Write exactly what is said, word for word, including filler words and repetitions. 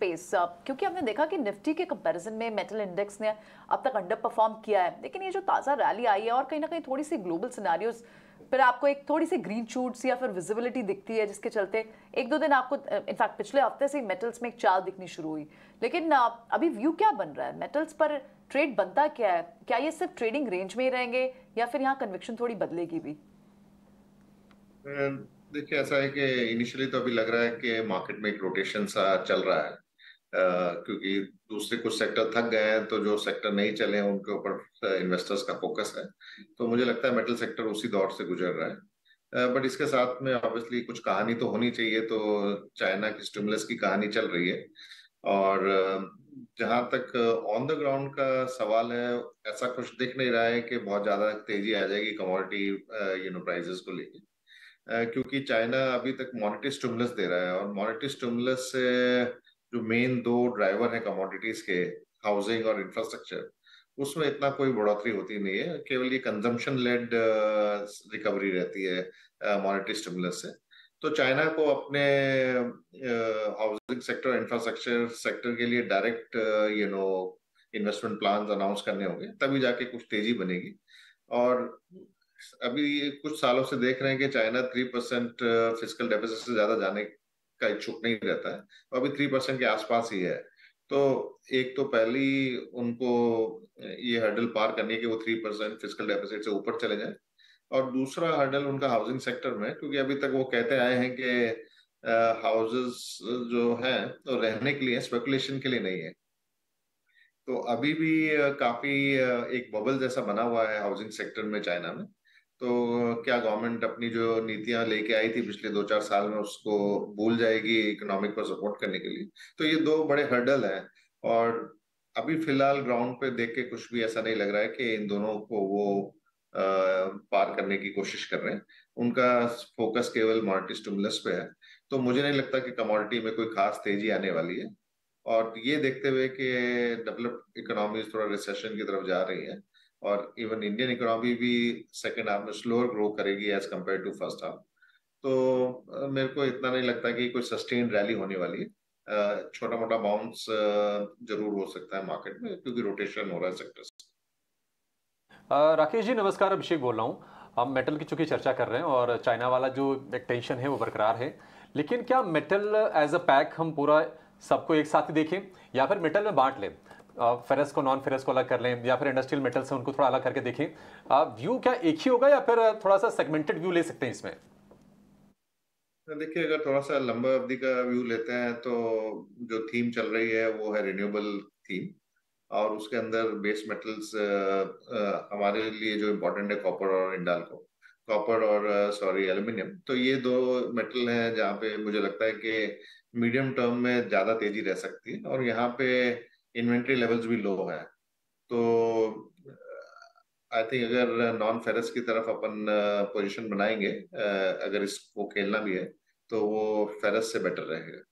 Space, क्योंकि हमने देखा कि निफ्टी के कंपैरिजन में मेटल इंडेक्स ने अब तक अंडर परफॉर्म किया है, लेकिन ये जो ताज़ा रैली आई है और कहीं ना कहीं थोड़ी सी ग्लोबल सिनारियोज पर आपको एक थोड़ी सी ग्रीन शूट्स या फिर विजिबिलिटी दिखती है, जिसके चलते एक दो दिन आपको इनफैक्ट पिछले हफ्ते से मेटल्स में एक चाल दिखनी शुरू हुई। लेकिन अभी व्यू क्या बन रहा है, मेटल्स पर ट्रेड बनता क्या है, क्या ये सिर्फ ट्रेडिंग रेंज में ही रहेंगे या फिर यहाँ कन्विक्शन थोड़ी बदलेगी भी? देखिए, ऐसा है कि इनिशियली तो अभी लग रहा है कि मार्केट में एक रोटेशन सा चल रहा है, आ, क्योंकि दूसरे कुछ सेक्टर थक गए हैं, तो जो सेक्टर नहीं चले हैं उनके ऊपर इन्वेस्टर्स का फोकस है। तो मुझे लगता है मेटल सेक्टर उसी दौर से गुजर रहा है, बट इसके साथ में ऑब्वियसली कुछ कहानी तो होनी चाहिए। तो चाइना की स्टिमुलस की कहानी चल रही है, और जहाँ तक ऑन द ग्राउंड का सवाल है, ऐसा कुछ दिख नहीं रहा है कि बहुत ज्यादा तेजी आ जाएगी कमोडिटी यू नो प्राइजेस को लेकर, क्योंकि चाइना अभी तक मॉनेटरी स्टिमुलस दे रहा है, और मॉनेटरी स्टिमुलस से जो मेन दो ड्राइवर हैं कमोडिटीज के, हाउसिंग और इंफ्रास्ट्रक्चर, उसमें इतना कोई बढ़ोतरी होती नहीं है, केवल ये कंजम्पशन लेड रिकवरी रहती है मॉनेटरी स्टिमुलस से। तो चाइना को अपने हाउसिंग सेक्टर, इंफ्रास्ट्रक्चर सेक्टर के लिए direct you know investment plans announce करने होंगे, तभी जाके कुछ तेजी बनेगी। और अभी कुछ सालों से देख रहे हैं कि China three percent fiscal deficit से ज्यादा जाने का इच्छुक नहीं रहता है, तो अभी थ्री परसेंट के आसपास ही है। तो एक तो पहली उनको ये हर्डल पार करनी है कि वो थ्री परसेंट फिस्कल डेफिसिट से ऊपर चले जाए, और दूसरा हर्डल उनका हाउसिंग सेक्टर में, क्योंकि अभी तक वो कहते आए हैं कि हाउसेस जो हैं तो रहने के लिए, स्पेकुलेशन के लिए नहीं है। तो अभी भी काफी एक बबल जैसा बना हुआ है हाउसिंग सेक्टर में चाइना में। तो क्या गवर्नमेंट अपनी जो नीतियां लेके आई थी पिछले दो चार साल में उसको भूल जाएगी इकोनॉमिक को सपोर्ट करने के लिए? तो ये दो बड़े हर्डल हैं, और अभी फिलहाल ग्राउंड पे देख के कुछ भी ऐसा नहीं लग रहा है कि इन दोनों को वो आ, पार करने की कोशिश कर रहे हैं। उनका फोकस केवल मॉनेटरी स्टिमुलस पे है, तो मुझे नहीं लगता कि कमोडिटी में कोई खास तेजी आने वाली है। और ये देखते हुए कि डेवलप्ड इकोनॉमीज थोड़ा रिसेशन की तरफ जा रही है, और इवन इंडियन इकोनॉमी भी सेकेंड हाफ में स्लोअर ग्रो करेगी as compare to first half. तो मेरे को इतना नहीं लगता कि कोई सस्टेन रैली होने वाली है, छोटा मोटा बाउंस जरूर हो सकता है मार्केट में, क्योंकि रोटेशन हो रहा है सेक्टर्स। राकेश जी नमस्कार, अभिषेक बोल रहा हूँ। हम मेटल की चूंकि चर्चा कर रहे हैं और चाइना वाला जो एक टेंशन है वो बरकरार है, लेकिन क्या मेटल एज अ पैक हम पूरा सबको एक साथ देखें या फिर मेटल में बांट लें, फेरस को नॉन फेरस को अलग कर लें या फिर इंडस्ट्रियल मेटल से उनको थोड़ा अलग करके देखें? व्यू क्या एक ही होगा या फिर थोड़ा सा सेगमेंटेड व्यू ले सकते हैं इसमें? देखिए, अगर थोड़ा सा लंबा अवधि का व्यू लेते हैं तो जो थीम चल रही है वो है रिन्यूएबल थीम, और उसके अंदर बेस मेटल्स हमारे लिए जो इम्पोर्टेंट है कॉपर और इंडाल्को, कॉपर और सॉरी एल्यूमिनियम। तो ये दो मेटल हैं जहाँ पे मुझे लगता है कि मीडियम टर्म में ज्यादा तेजी रह सकती है, और यहाँ पे इन्वेंट्री लेवल्स भी लो है। तो आई थिंक अगर नॉन फेरस की तरफ अपन पोजीशन बनाएंगे, अगर इसको खेलना भी है तो वो फेरस से बेटर रहेगा।